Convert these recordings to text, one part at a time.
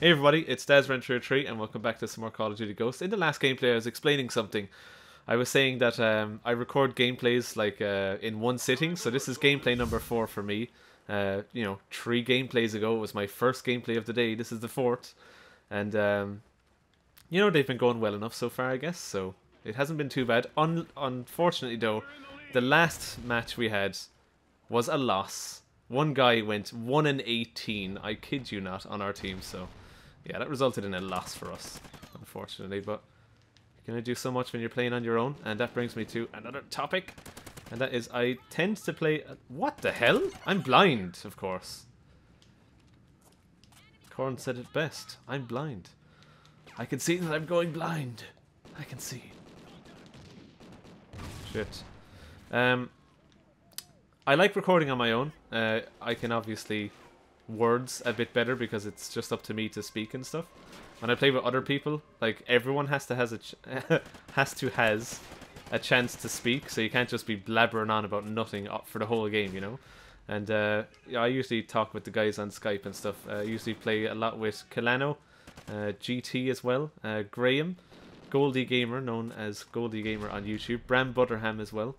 Hey everybody, it's Dazran303 and welcome back to some more Call of Duty Ghosts. In the last gameplay I was explaining something. I was saying that I record gameplays like in one sitting, so this is gameplay number 4 for me. You know, 3 gameplays ago it was my first gameplay of the day, this is the 4th. And you know, they've been going well enough so far I guess, so it hasn't been too bad. Unfortunately though, the last match we had was a loss. One guy went 1-18, I kid you not, on our team, so yeah, that resulted in a loss for us, unfortunately, but you can only do so much when you're playing on your own, and that brings me to another topic, and that is I tend to play... What the hell? I'm blind, of course. Korn said it best, I'm blind. I can see that I'm going blind. I can see. Shit. I like recording on my own. I can obviously words a bit better because it's just up to me to speak and stuff. When I play with other people, like everyone has to has a chance to speak, so you can't just be blabbering on about nothing for the whole game, you know. And I usually talk with the guys on Skype and stuff. I usually play a lot with Kalano, GT as well, Graham Goldie Gamer, known as Goldie Gamer on YouTube, Bram Butterham as well.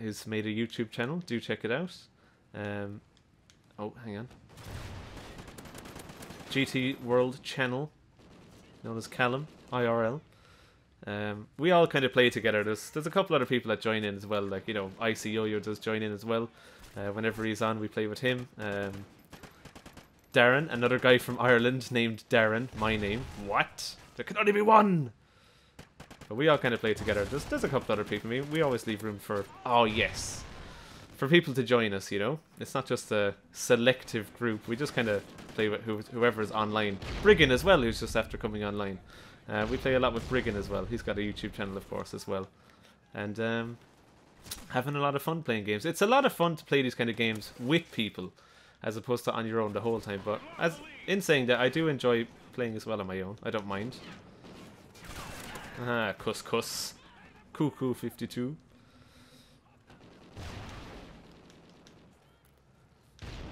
Who's made a YouTube channel, do check it out. Oh, hang on. GT World Channel, known as Callum, IRL. We all kind of play together. There's a couple other people that join in as well, like, you know, Icy Yo-Yo does join in as well. Whenever he's on, we play with him. Darren, another guy from Ireland named Darren, my name. What? There can only be one! But we all kind of play together. There's a couple other people. I mean, we always leave room for... Oh, yes. For people to join us, you know? It's not just a selective group. We just kind of play with whoever's online. Brigan as well, who's just after coming online. We play a lot with Brigan as well. He's got a YouTube channel, of course, as well. And having a lot of fun playing games. It's a lot of fun to play these kind of games with people, as opposed to on your own the whole time. But as in saying that, I do enjoy playing as well on my own. I don't mind. Ah, cuss cuss. Cuckoo 52.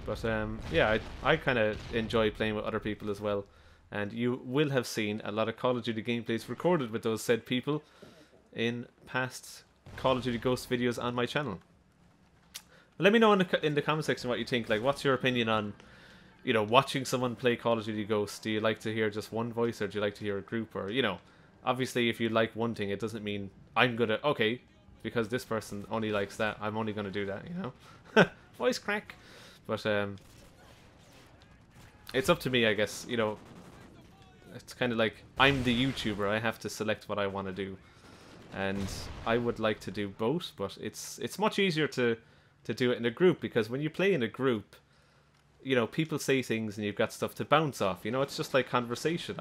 But yeah, I kind of enjoy playing with other people as well. And you will have seen a lot of Call of Duty gameplays recorded with those said people in past Call of Duty Ghost videos on my channel. Let me know in the comment section what you think. Like, what's your opinion on, you know, watching someone play Call of Duty Ghosts? Do you like to hear just one voice, or do you like to hear a group, or, you know... Obviously, if you like one thing, it doesn't mean I'm gonna, okay, because this person only likes that, I'm only gonna do that, you know? Voice crack! But, it's up to me, I guess, you know. It's kind of like, I'm the YouTuber, I have to select what I want to do. And I would like to do both, but it's much easier to do it in a group, because when you play in a group, you know, people say things and you've got stuff to bounce off, you know? It's just like conversation.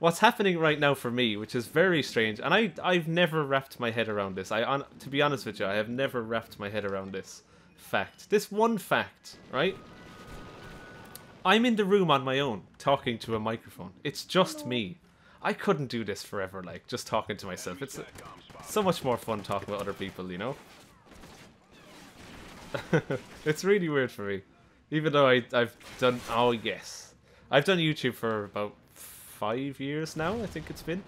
What's happening right now for me, which is very strange, and I've never wrapped my head around this. To be honest with you, I have never wrapped my head around this fact. This one fact, right? I'm in the room on my own, talking to a microphone. It's just me. I couldn't do this forever, like, just talking to myself. It's so much more fun talking with other people, you know? It's really weird for me. Even though I've done... Oh, yes. I've done YouTube for about 5 years now, I think it's been,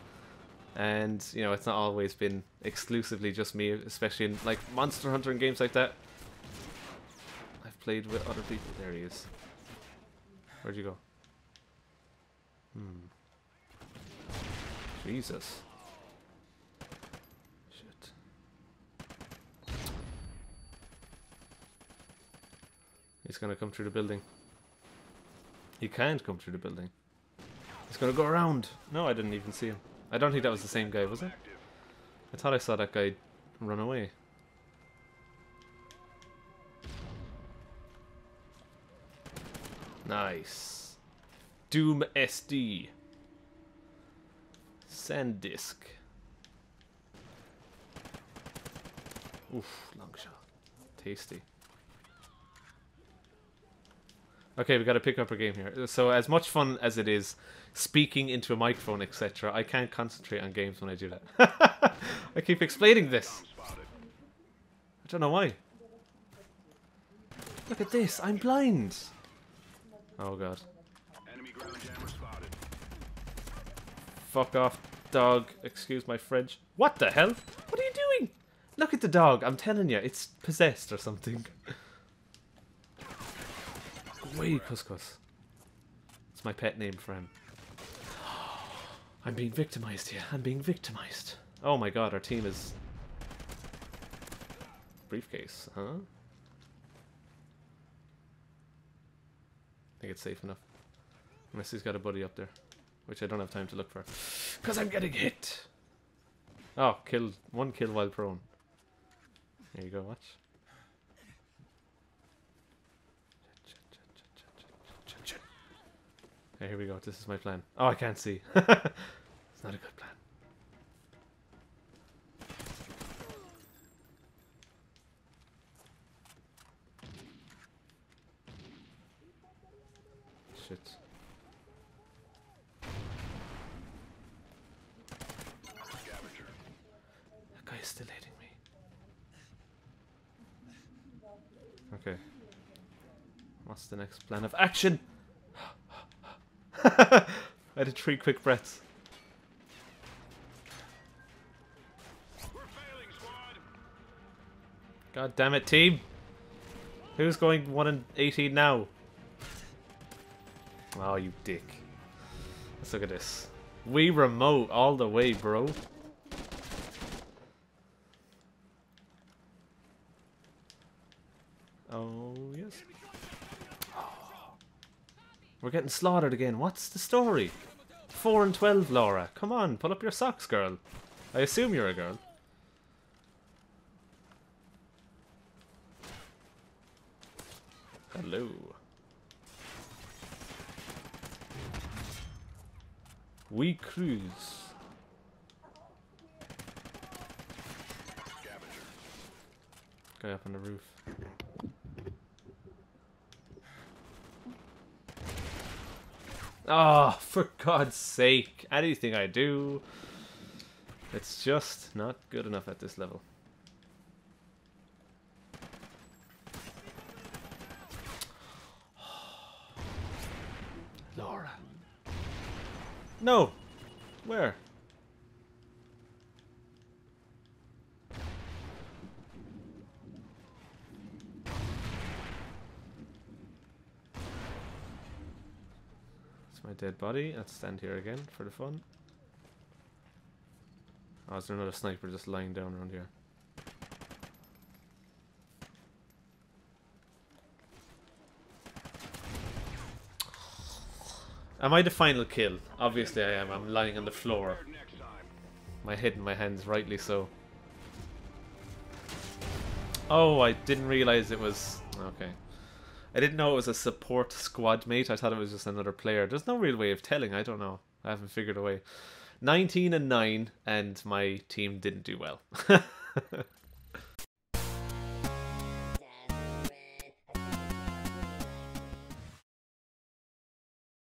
and you know, it's not always been exclusively just me, especially in like Monster Hunter and games like that. I've played with other people. There he is. Where'd you go? Jesus. Shit. He's gonna come through the building. He can't come through the building. He's gonna go around. No, I didn't even see him. I don't think that was the same guy, was it? I thought I saw that guy run away. Nice. Doom SD. SanDisk. Oof, long shot. Tasty. Okay, we got to pick up our game here. So as much fun as it is speaking into a microphone, etc., I can't concentrate on games when I do that. I keep explaining this. I don't know why. Look at this. I'm blind. Oh, God. Fuck off, dog. Excuse my French. What the hell? What are you doing? Look at the dog. I'm telling you, it's possessed or something. Go away, Couscous. It's my pet name for him. I'm being victimized here. I'm being victimized. Oh my god, our team is... Briefcase, huh? I think it's safe enough. Unless he's got a buddy up there. Which I don't have time to look for. Because I'm getting hit! Oh, killed. One kill while prone. There you go, watch. Okay, here we go. This is my plan. Oh, I can't see. It's not a good plan. Shit. That guy is still hitting me. Okay. What's the next plan of action? I had three quick breaths. God damn it, team! Who's going 1-18 now? Oh, you dick! Let's look at this. We remote all the way, bro. Oh yes. We're getting slaughtered again. What's the story? 4 and 12, Laura. Come on, pull up your socks, girl. I assume you're a girl. Hello. We cruise. Guy up on the roof. Oh, for God's sake. Anything I do, it's just not good enough at this level. Laura. No! Where? My dead body. Let's stand here again for the fun. Oh, is there another sniper just lying down around here? Am I the final kill? Obviously I am. I'm lying on the floor. My head in my hands, rightly so. Oh, I didn't realise it was... Okay. I didn't know it was a support squad mate. I thought it was just another player. There's no real way of telling. I don't know. I haven't figured a way. 19 and 9, and my team didn't do well.